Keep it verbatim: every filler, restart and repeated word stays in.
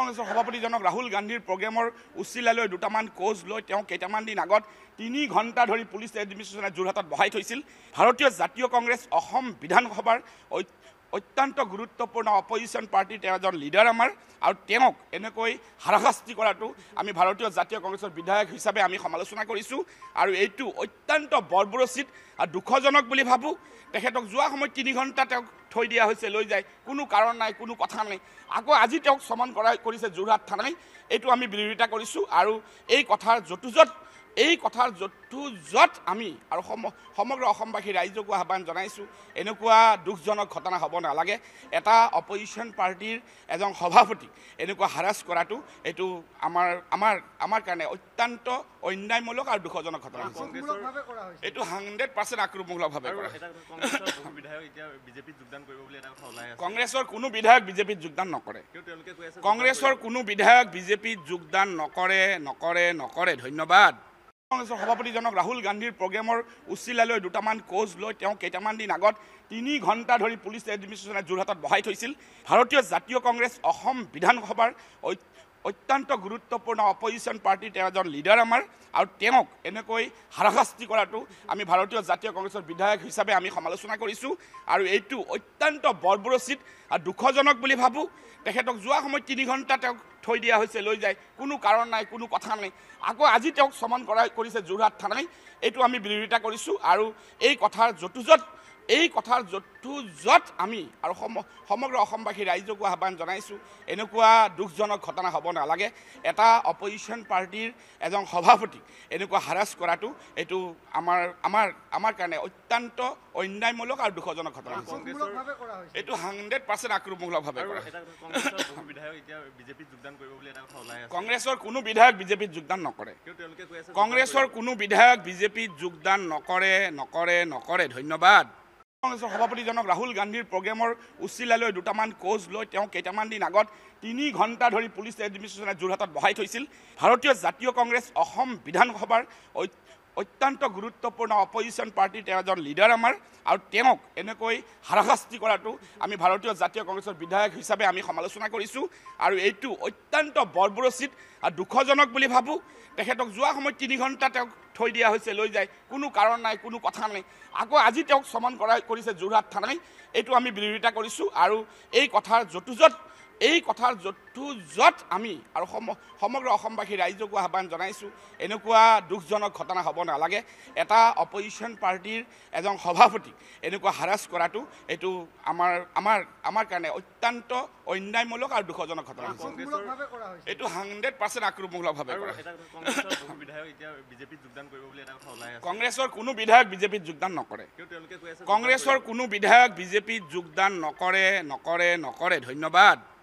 কংগ্ৰেসৰ সভাপতিজনক ৰাহুল গান্ধীৰ প্ৰগ্ৰেমৰ উচিলালৈ দুটামান কোজ লৈ তেওঁ কেইটামান দিন আগত তিনি ঘণ্টা ধৰি পুলিচ এডমিনিষ্ট্ৰেচনে যোৰহাটত বহাই থৈছিল। ভাৰতীয় জাতীয় কংগ্ৰেছ অসম বিধানসভাৰ অত্যন্ত গুৰুত্বপূৰ্ণ অপজিশ্যন পাৰ্টিৰ এজন লিডাৰ আমাৰ, আৰু তেওঁক এনেকৈ হাৰাশাস্তি কৰাটো আমি ভাৰতীয় জাতীয় কংগ্ৰেছৰ বিধায়ক হিচাপে আমি সমালোচনা কৰিছোঁ, আৰু এইটো অত্যন্ত বৰ্বৰচিত আৰু দুখজনক বুলি ভাবোঁ। তেখেতক যোৱা সময়ত তিনি ঘণ্টা তেওঁক থৈ দিয়া হৈছে, লৈ যায়, কোনো কাৰণ নাই, কোনো কথা নাই। আকৌ আজি তেওঁক সমন কৰা কৰিছে যোৰহাট থানাই, এইটো আমি বিৰোধিতা কৰিছোঁ। আৰু এই কথাৰ যতুজত এই কথাৰ যতুজত আমি আৰু সমগ্ৰ অসমবাসী ৰাইজকো আহ্বান জনাইছোঁ, এনেকুৱা দুখজনক ঘটনা হ'ব নালাগে। এটা অপজিশ্যন পাৰ্টিৰ এজন সভাপতি এনেকুৱা হাৰাছ কৰাটো এইটো আমাৰ আমাৰ আমাৰ কাৰণে অত্যন্ত অন্যায়মূলক আৰু দুখজনক ঘটনা হৈছে। এইটো হাণ্ড্ৰেড পাৰ্চেণ্ট আক্ৰমণমূলকভাৱে কৰা হৈছে। কংগ্ৰেছৰ কোনো বিধায়ক বিজেপিত যোগদান নকৰে, কংগ্ৰেছৰ কোনো বিধায়ক বিজেপিত যোগদান নকৰে নকৰে নকৰে ধন্যবাদ। কংগ্ৰেছৰ সভাপতিজনক ৰাহুল গান্ধীৰ প্ৰগ্ৰেমৰ উচিলালৈ দুটামান কোজ লৈ তেওঁ কেইটামান দিন আগত তিনি ঘণ্টা ধৰি পুলিচ এডমিনিষ্ট্ৰেচনে যোৰহাটত বহাই থৈছিল। ভাৰতীয় জাতীয় কংগ্ৰেছ অসম বিধানসভাৰ অত্যন্ত গুৰুত্বপূৰ্ণ অপজিশ্যন পাৰ্টিৰ এজন লিডাৰ আমাৰ, আৰু তেওঁক এনেকৈ হাৰাশাস্তি কৰাটো আমি ভাৰতীয় জাতীয় কংগ্ৰেছৰ বিধায়ক হিচাপে আমি সমালোচনা কৰিছোঁ, আৰু এইটো অত্যন্ত বৰ্বৰচিত আৰু দুখজনক বুলি ভাবোঁ। তেখেতক যোৱা সময়ত তিনি ঘণ্টা তেওঁক থৈ দিয়া হৈছে, লৈ যায়, কোনো কাৰণ নাই, কোনো কথা নাই। আকৌ আজি তেওঁক সমন কৰা কৰিছে যোৰহাট থানাই, এইটো আমি বিৰোধিতা কৰিছোঁ। আৰু এই কথাৰ যতুজত এই কথাৰ যতুজত আমি আৰু সমগ্ৰ অসমবাসী ৰাইজকো আহ্বান জনাইছোঁ, এনেকুৱা দুখজনক ঘটনা হ'ব নালাগে। এটা অপজিশ্যন পাৰ্টিৰ এজন সভাপতি এনেকুৱা হাৰাছ কৰাটো এইটো আমাৰ আমাৰ আমাৰ কাৰণে অত্যন্ত অন্যায়মূলক আৰু দুখজনক ঘটনা হৈছে। এইটো হাণ্ড্ৰেড পাৰ্চেণ্ট আক্ৰমণমূলকভাৱে কৰা হৈছে। কংগ্ৰেছৰ কোনো বিধায়ক বিজেপিত যোগদান নকৰে, কংগ্ৰেছৰ কোনো বিধায়ক বিজেপিত যোগদান নকৰে নকৰে নকৰে ধন্যবাদ। কংগ্ৰেছৰ সভাপতিজনক ৰাহুল গান্ধীৰ প্ৰগ্ৰেমৰ উচিলালৈ দুটামান কোজ লৈ তেওঁ কেইটামান দিন আগত তিনি ঘণ্টা ধৰি পুলিচ এডমিনিষ্ট্ৰেচনে যোৰহাটত বহাই থৈছিল। ভাৰতীয় জাতীয় কংগ্ৰেছ অসম বিধানসভাৰ অত্যন্ত গুৰুত্বপূৰ্ণ অপজিশ্যন পাৰ্টিৰ এজন লিডাৰ আমাৰ, আৰু তেওঁক এনেকৈ হাৰাশাস্তি কৰাটো আমি ভাৰতীয় জাতীয় কংগ্ৰেছৰ বিধায়ক হিচাপে আমি সমালোচনা কৰিছোঁ, আৰু এইটো অত্যন্ত বৰ্বৰচিত আৰু দুখজনক বুলি ভাবোঁ। তেখেতক যোৱা সময়ত তিনি ঘণ্টা তেওঁক থৈ দিয়া হৈছে, লৈ যায়, কোনো কাৰণ নাই, কোনো কথা নাই। আকৌ আজি তেওঁক সমন কৰা কৰিছে যোৰহাট থানাই, এইটো আমি বিৰোধিতা কৰিছোঁ। আৰু এই কথাৰ যতুজত এই কথাৰ যতুজত আমি আৰু সমগ্ৰ অসমবাসী ৰাইজকো আহ্বান জনাইছোঁ, এনেকুৱা দুখজনক ঘটনা হ'ব নালাগে। এটা অপজিশ্যন পাৰ্টিৰ এজন সভাপতি এনেকুৱা হাৰাছ কৰাটো এইটো আমাৰ আমাৰ আমাৰ কাৰণে অত্যন্ত অন্যায়মূলক আৰু দুখজনক ঘটনা হৈছে। এইটো হাণ্ড্ৰেড পাৰ্চেণ্ট আক্ৰমণমূলকভাৱে কৰা হৈছে। কংগ্ৰেছৰ কোনো বিধায়ক বিজেপিত যোগদান নকৰে, কংগ্ৰেছৰ কোনো বিধায়ক বিজেপিত যোগদান নকৰে নকৰে নকৰে ধন্যবাদ।